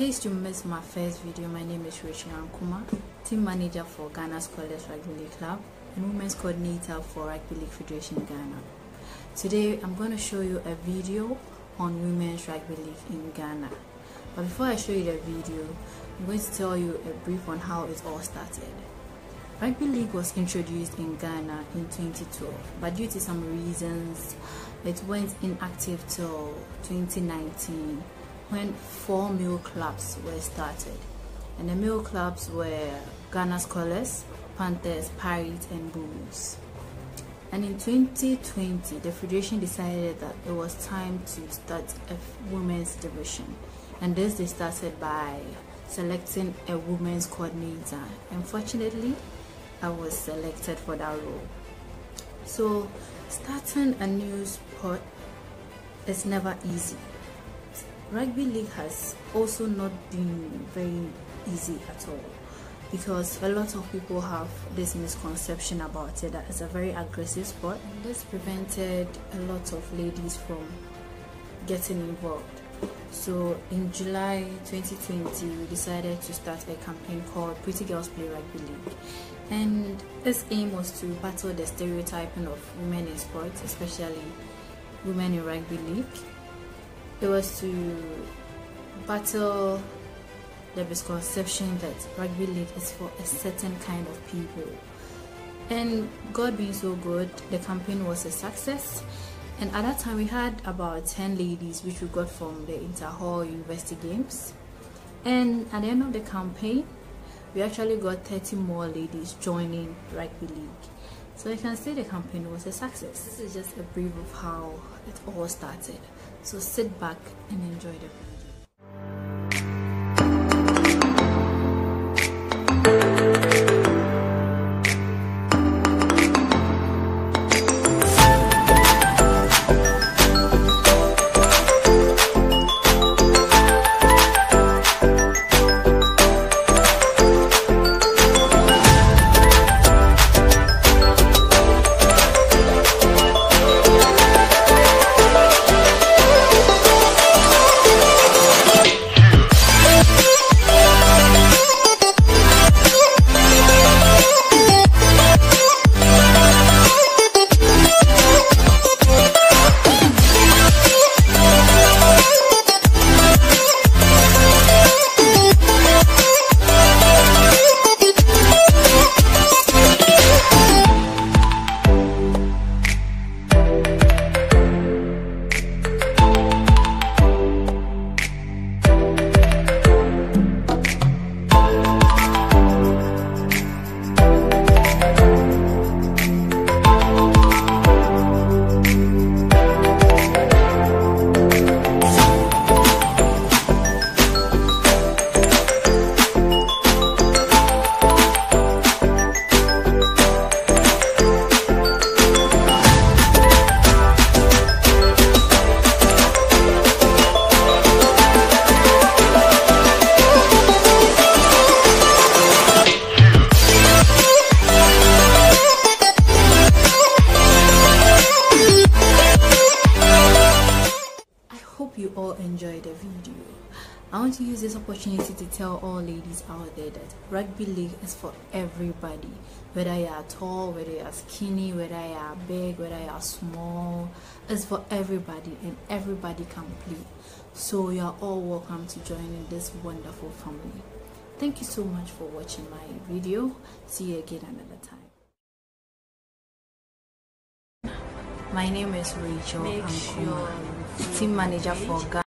case you missed my first video, my name is Rachel Ankomah, team manager for Ghana Scholars Rugby League Club and women's coordinator for Rugby League Federation Ghana. Today I'm going to show you a video on women's rugby league in Ghana. But before I show you the video, I'm going to tell you a brief on how it all started. Rugby league was introduced in Ghana in 2012, but due to some reasons, it went inactive till 2019, when four male clubs were started. And the male clubs were Ghana Scholars, Panthers, Pirates and Bulls. And in 2020, the federation decided that it was time to start a women's division. And this they started by selecting a women's coordinator. Unfortunately, I was selected for that role. So starting a new sport is never easy. Rugby league has also not been very easy at all, because a lot of people have this misconception about it that it's a very aggressive sport, and this prevented a lot of ladies from getting involved. So in July 2020, we decided to start a campaign called Pretty Girls Play Rugby League, and its aim was to battle the stereotyping of women in sports, especially women in rugby league. It was to battle the misconception that rugby league is for a certain kind of people. And God being so good, the campaign was a success. And at that time, we had about 10 ladies, which we got from the Inter-Hall University Games. And at the end of the campaign, we actually got 30 more ladies joining rugby league. So I can say the campaign was a success. This is just a brief of how it all started. So sit back and enjoy the video. You all enjoyed the video. I want to use this opportunity to tell all ladies out there that rugby league is for everybody, whether you are tall, whether you are skinny, whether you are big, whether you are small. It's for everybody and everybody can play. So you are all welcome to join in this wonderful family. Thank you so much for watching my video. See you again another time. My name is Rachel Ankomah, team manager for Ghana.